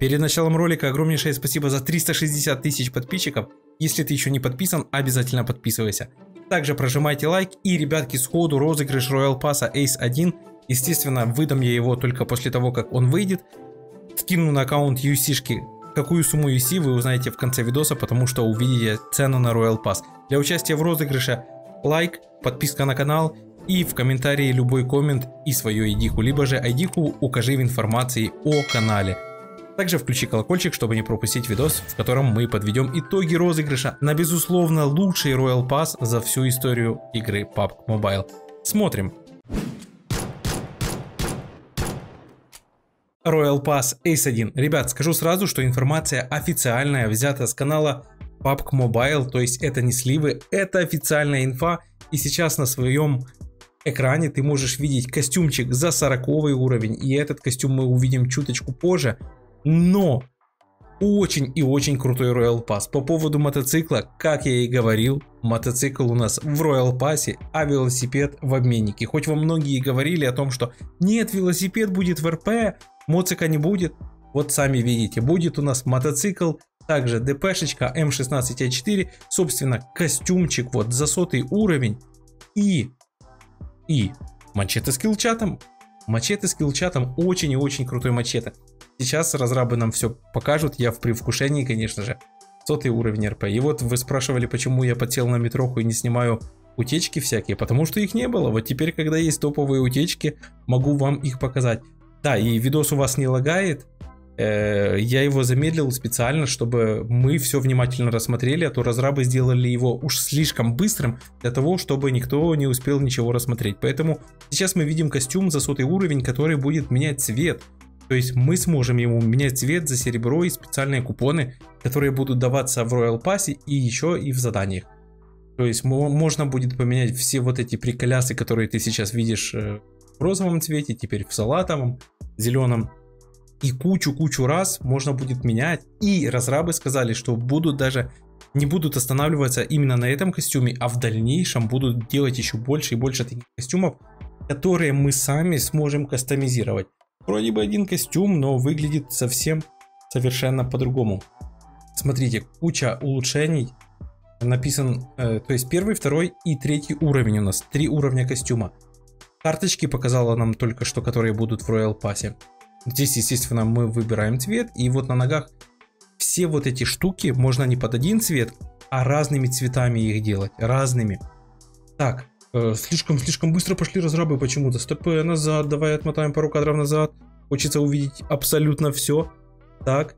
Перед началом ролика огромнейшее спасибо за 360 тысяч подписчиков. Если ты еще не подписан, обязательно подписывайся. Также прожимайте лайк и, ребятки, сходу розыгрыш Royal Pass Ace 1. Естественно, выдам я его только после того, как он выйдет. Скину на аккаунт UC-шки. Какую сумму UC вы узнаете в конце видоса, потому что увидите цену на Royal Pass. Для участия в розыгрыше лайк, подписка на канал и в комментарии любой коммент и свою ID-ку, либо же ID-ку укажи в информации о канале. Также включи колокольчик, чтобы не пропустить видос, в котором мы подведем итоги розыгрыша на, безусловно, лучший Royal Pass за всю историю игры PUBG Mobile. Смотрим. Royal Pass Ace 1. Ребят, скажу сразу, что информация официальная, взята с канала PUBG Mobile, то есть это не сливы, это официальная инфа. И сейчас на своем экране ты можешь видеть костюмчик за 40 уровень, и этот костюм мы увидим чуточку позже. Но очень и очень крутой Royal Pass. По поводу мотоцикла, как я и говорил, мотоцикл у нас в Royal Pass, а велосипед в обменнике. Хоть вам многие говорили о том, что нет, велосипед будет в РП, моцика не будет. Вот сами видите, будет у нас мотоцикл, также ДПшечка М16А4, собственно, костюмчик вот за 100 уровень и мачете с киллчатом. Мачете с киллчатом, очень и очень крутой мачете. Сейчас разрабы нам все покажут, я в предвкушении, конечно же. 100 уровень РП. И вот вы спрашивали, почему я подсел на метроху и не снимаю утечки всякие, потому что их не было. Вот теперь, когда есть топовые утечки, могу вам их показать. Да, и видос у вас не лагает, я его замедлил специально, чтобы мы все внимательно рассмотрели, а то разрабы сделали его уж слишком быстрым, для того, чтобы никто не успел ничего рассмотреть. Поэтому сейчас мы видим костюм за 100 уровень, который будет менять цвет. То есть мы сможем ему менять цвет за серебро и специальные купоны, которые будут даваться в Royal Pass и еще и в заданиях. То есть можно будет поменять все вот эти приколясы, которые ты сейчас видишь в розовом цвете, теперь в салатовом, зеленом. И кучу-кучу раз можно будет менять. И разрабы сказали, что будут даже не будут останавливаться именно на этом костюме, а в дальнейшем будут делать еще больше и больше таких костюмов, которые мы сами сможем кастомизировать. Вроде бы один костюм, но выглядит совсем совершенно по-другому. Смотрите, куча улучшений. Написан, то есть первый, второй и третий уровень у нас. 3 уровня костюма. Карточки показала нам только что, которые будут в Royal Pass. Здесь, естественно, мы выбираем цвет. И вот на ногах все вот эти штуки можно не под один цвет, а разными цветами их делать. Разными. Так. Слишком быстро пошли разрабы почему-то. Стоп, назад, давай отмотаем пару кадров назад. Хочется увидеть абсолютно все. Так.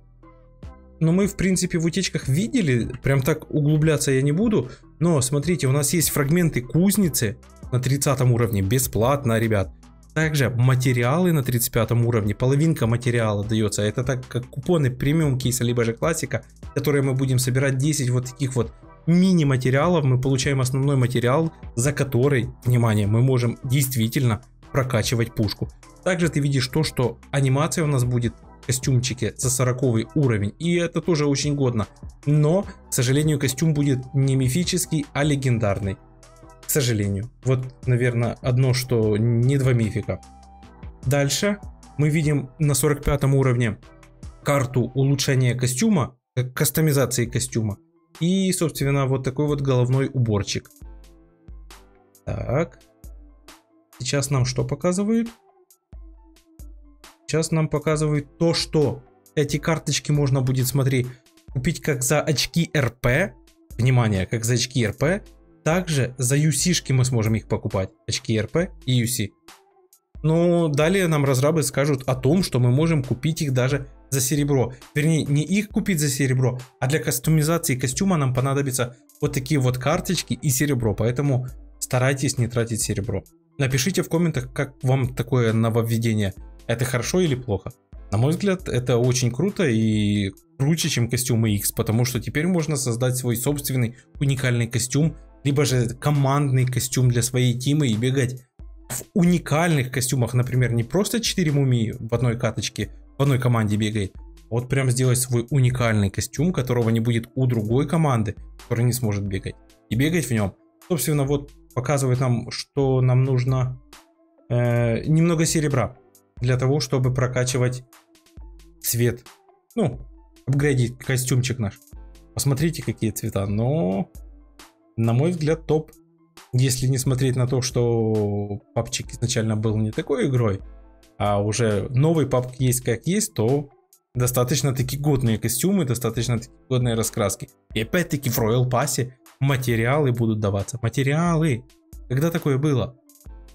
Но мы, в принципе, в утечках видели. Прям так углубляться я не буду. Но, смотрите, у нас есть фрагменты кузницы на 30 уровне. Бесплатно, ребят. Также материалы на 35 уровне. Половинка материала дается. Это так как купоны премиум кейса, либо же классика, которые мы будем собирать 10 вот таких вот мини-материалов. Мы получаем основной материал, за который, внимание, мы можем действительно прокачивать пушку. Также ты видишь то, что анимация у нас будет в костюмчике за 40 уровень, и это тоже очень годно. Но, к сожалению, костюм будет не мифический, а легендарный. К сожалению. Вот, наверное, одно, что не два мифика. Дальше мы видим на 45 уровне карту улучшения костюма, кастомизации костюма. И, собственно, вот такой вот головной уборчик. Так. Сейчас нам что показывают? Сейчас нам показывают то, что эти карточки можно будет, смотри, купить как за очки РП. Внимание, как за очки РП. Также за UC-шки мы сможем их покупать. Очки РП и UC. Но далее нам разрабы скажут о том, что мы можем купить их даже за серебро. Вернее, не их купить за серебро, а для кастомизации костюма нам понадобятся вот такие вот карточки и серебро. Поэтому старайтесь не тратить серебро. Напишите в комментах, как вам такое нововведение. Это хорошо или плохо? На мой взгляд, это очень круто и круче, чем костюмы X. Потому что теперь можно создать свой собственный уникальный костюм. Либо же командный костюм для своей тимы и бегать в уникальных костюмах. Например, не просто 4 мумии в одной каточке, в одной команде бегает. Вот прям сделать свой уникальный костюм, которого не будет у другой команды, которая не сможет бегать. И бегать в нем. Собственно, вот показывает нам, что нам нужно немного серебра для того, чтобы прокачивать цвет Ну, апгрейдить костюмчик наш. Посмотрите, какие цвета. Но, на мой взгляд, топ. Если не смотреть на то, что PUBG изначально был не такой игрой, а уже новый PUBG есть как есть, то достаточно таки годные костюмы, достаточно таки годные раскраски. И опять-таки в Royal Pass'е материалы будут даваться. Материалы! Когда такое было?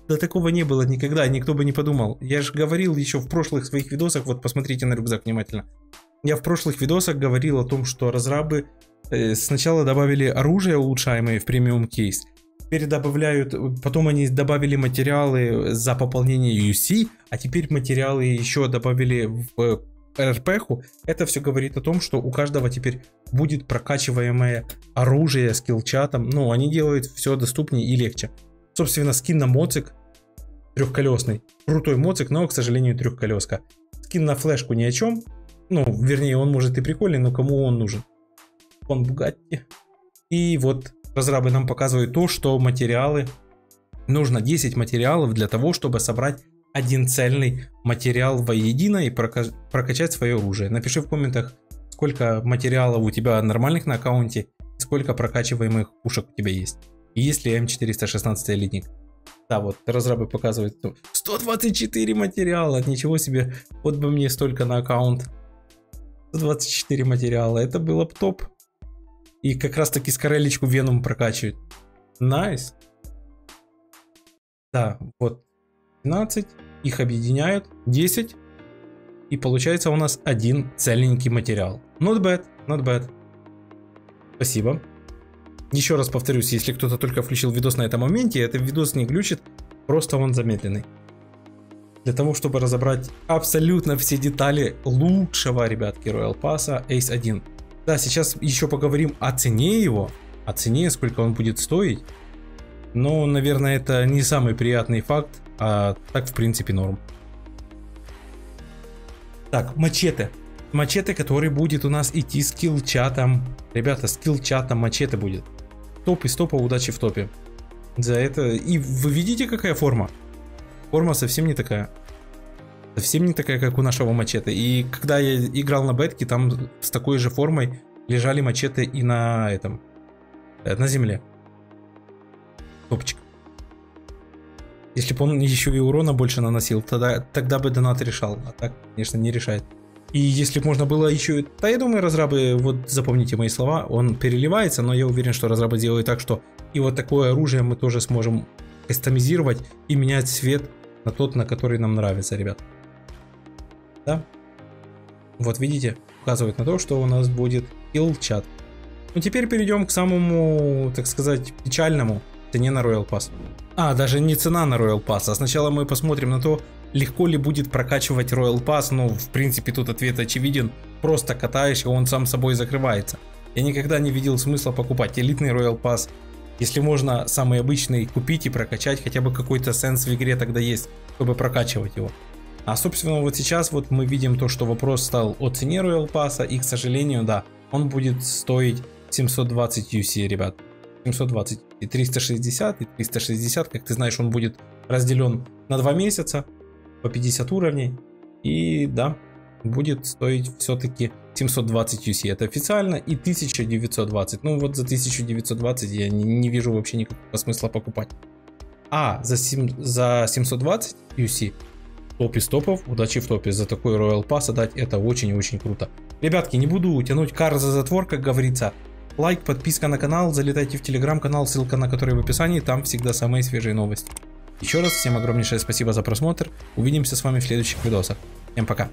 Да такого не было никогда, никто бы не подумал. Я же говорил еще в прошлых своих видосах, вот посмотрите на рюкзак внимательно. Я в прошлых видосах говорил о том, что разрабы сначала добавили оружие, улучшаемое в премиум кейс. Теперь добавляют, потом они добавили материалы за пополнение UC, а теперь материалы еще добавили в РПХу. Это все говорит о том, что у каждого теперь будет прокачиваемое оружие с скиллчатом. Ну, они делают все доступнее и легче. Собственно, скин на моцик трехколесный. Крутой моцик, но, к сожалению, трехколеска. Скин на флешку ни о чем. Ну, вернее, он может и прикольный, но кому он нужен? Он Бугатти. И вот разрабы нам показывают то, что материалы... Нужно 10 материалов для того, чтобы собрать один цельный материал воедино и прокачать свое оружие. Напиши в комментах, сколько материалов у тебя нормальных на аккаунте, сколько прокачиваемых пушек у тебя есть. И есть ли М416 элитник? Да, вот разрабы показывают, 124 материала, ничего себе, вот бы мне столько на аккаунт. 124 материала, это было бы топ. И как раз таки скорелечку Веном прокачивают. Найс. Да, вот 15. Их объединяют. 10. И получается у нас один целенький материал. Not bad, not bad. Спасибо. Еще раз повторюсь, если кто-то только включил видос на этом моменте, этот видос не глючит, просто он замедленный. Для того, чтобы разобрать абсолютно все детали лучшего, ребятки, Royal Pass'а Ace 1. Да, сейчас еще поговорим о цене его, о цене, сколько он будет стоить. Но, наверное, это не самый приятный факт, а так, в принципе, норм. Так, мачете. Мачете, который будет у нас идти скилл-чатом. Ребята, скилл-чатом мачете будет. Топ из топа, удачи в топе. За это... И вы видите, какая форма? Форма совсем не такая. Совсем не такая, как у нашего мачете. И когда я играл на бетке, там с такой же формой лежали мачете и на этом, на земле. Топчик. Если бы он еще и урона больше наносил, тогда бы донат решал. А так, конечно, не решает. И если бы можно было еще... Да, я думаю, разрабы, вот запомните мои слова, он переливается, но я уверен, что разрабы делают так, что и вот такое оружие мы тоже сможем кастомизировать и менять цвет на тот, на который нам нравится, ребят. Да? Вот видите, указывает на то, что у нас будет килл-чат. Ну теперь перейдем к самому, так сказать, печальному, цене на Royal Pass. А, даже не цена на Royal Pass, а сначала мы посмотрим на то, легко ли будет прокачивать Royal Pass. Ну, в принципе, тут ответ очевиден. Просто катаешь, и он сам собой закрывается. Я никогда не видел смысла покупать элитный Royal Pass. Если можно самый обычный купить и прокачать, хотя бы какой-то сенс в игре тогда есть, чтобы прокачивать его. А, собственно, вот сейчас вот мы видим то, что вопрос стал о цене Royal Pass'а, и, к сожалению, да, он будет стоить 720 UC, ребят. 720 и 360, и 360, как ты знаешь, он будет разделен на 2 месяца, по 50 уровней, и да, будет стоить все-таки 720 UC, это официально, и 1920, ну вот за 1920 я не вижу вообще никакого смысла покупать. А за 720 UC, топ из топов, удачи в топе, за такой Royal Pass отдать, это очень-очень круто. Ребятки, не буду тянуть кар за затвор, как говорится. Лайк, подписка на канал, залетайте в телеграм-канал, ссылка на который в описании, там всегда самые свежие новости. Еще раз всем огромнейшее спасибо за просмотр, увидимся с вами в следующих видосах. Всем пока!